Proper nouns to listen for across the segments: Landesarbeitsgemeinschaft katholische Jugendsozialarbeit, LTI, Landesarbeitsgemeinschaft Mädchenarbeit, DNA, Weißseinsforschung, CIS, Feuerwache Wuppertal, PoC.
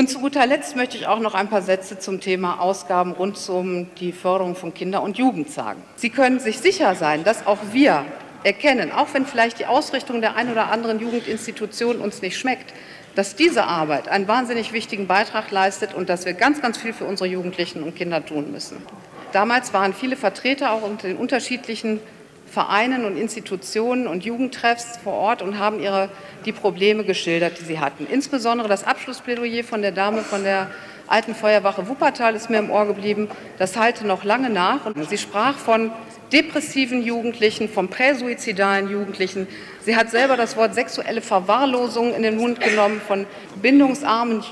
Und zu guter Letzt möchte ich auch noch ein paar Sätze zum Thema Ausgaben rund um die Förderung von Kinder- und Jugend sagen. Sie können sich sicher sein, dass auch wir erkennen, auch wenn vielleicht die Ausrichtung der ein oder anderen Jugendinstitution uns nicht schmeckt, dass diese Arbeit einen wahnsinnig wichtigen Beitrag leistet und dass wir ganz, ganz viel für unsere Jugendlichen und Kinder tun müssen. Damals waren viele Vertreter auch unter den unterschiedlichen Vereinen und Institutionen und Jugendtreffs vor Ort und haben die Probleme geschildert, die sie hatten. Insbesondere das Abschlussplädoyer von der Dame von der alten Feuerwache Wuppertal ist mir im Ohr geblieben. Das halte noch lange nach. Und sie sprach von depressiven Jugendlichen, von präsuizidalen Jugendlichen. Sie hat selber das Wort sexuelle Verwahrlosung in den Mund genommen, von bindungsarmen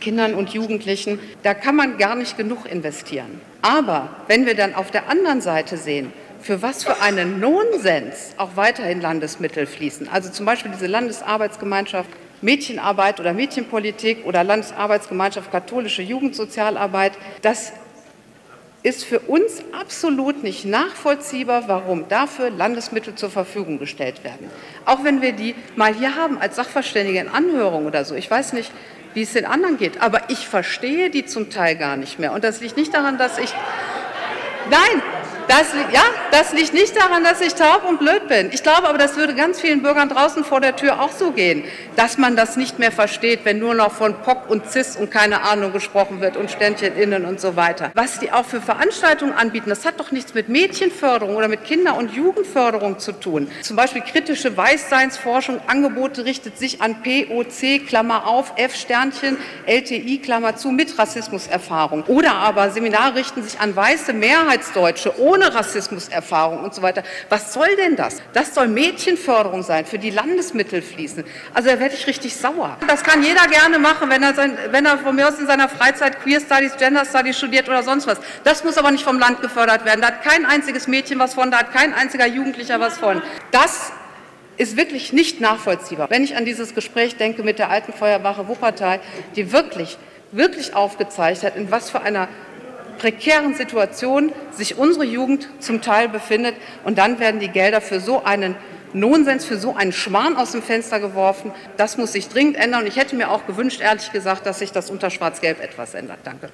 Kindern und Jugendlichen. Da kann man gar nicht genug investieren. Aber wenn wir dann auf der anderen Seite sehen, für was für einen Nonsens auch weiterhin Landesmittel fließen, also zum Beispiel diese Landesarbeitsgemeinschaft Mädchenarbeit oder Mädchenpolitik oder Landesarbeitsgemeinschaft katholische Jugendsozialarbeit, das ist für uns absolut nicht nachvollziehbar, warum dafür Landesmittel zur Verfügung gestellt werden. Auch wenn wir die mal hier haben als Sachverständige in Anhörung oder so, ich weiß nicht, wie es den anderen geht, aber ich verstehe die zum Teil gar nicht mehr. Und das liegt nicht daran, dass ich... Nein, das liegt nicht daran, dass ich taub und blöd bin. Ich glaube aber, das würde ganz vielen Bürgern draußen vor der Tür auch so gehen, dass man das nicht mehr versteht, wenn nur noch von PoC und CIS und keine Ahnung gesprochen wird und Ständchen innen und so weiter. Was die auch für Veranstaltungen anbieten, das hat doch nichts mit Mädchenförderung oder mit Kinder- und Jugendförderung zu tun. Zum Beispiel kritische Weißseinsforschung, Angebote richtet sich an PoC, Klammer auf, F-Sternchen, LTI, Klammer zu, mit Rassismuserfahrung. Oder aber Seminare richten sich an weiße Mehrheitsdeutsche, ohne Rassismuserfahrung und so weiter. Was soll denn das? Das soll Mädchenförderung sein, für die Landesmittel fließen. Also da werde ich richtig sauer. Das kann jeder gerne machen, wenn er von mir aus in seiner Freizeit Queer Studies, Gender Studies studiert oder sonst was. Das muss aber nicht vom Land gefördert werden. Da hat kein einziges Mädchen was von, da hat kein einziger Jugendlicher was von. Das ist wirklich nicht nachvollziehbar. Wenn ich an dieses Gespräch denke mit der alten Feuerwache Wuppertal, die wirklich, wirklich aufgezeigt hat, in was für einer prekären Situation sich unsere Jugend zum Teil befindet, und dann werden die Gelder für so einen Nonsens, für so einen Schmarrn aus dem Fenster geworfen. Das muss sich dringend ändern, und ich hätte mir auch gewünscht, ehrlich gesagt, dass sich das unter Schwarz-Gelb etwas ändert. Danke.